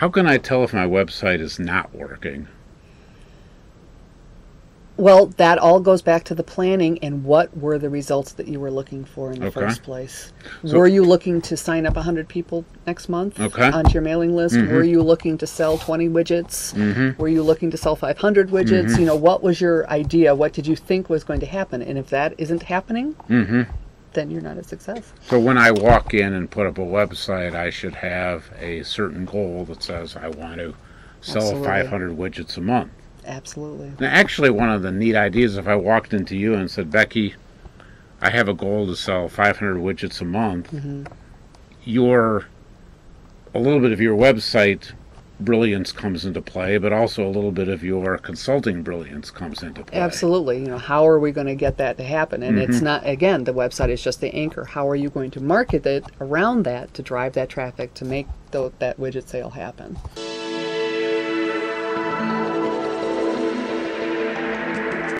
How can I tell if my website is not working? Well, that all goes back to the planning and what were the results that you were looking for in the first place. So, were you looking to sign up 100 people next month onto your mailing list? Were you looking to sell 20 widgets? Were you looking to sell 500 widgets? You know, what was your idea? What did you think was going to happen? And if that isn't happening, then you're not a success. So when I walk in and put up a website, I should have a certain goal that says I want to sell 500 widgets a month. Absolutely. Now, actually, one of the neat ideas, if I walked into you and said, Becky, I have a goal to sell 500 widgets a month, a little bit of your website brilliance comes into play, but also a little bit of your consulting brilliance comes into play. Absolutely. You know, how are we going to get that to happen? And it's not, again, the website is just the anchor. How are you going to market it around that to drive that traffic to make that widget sale happen?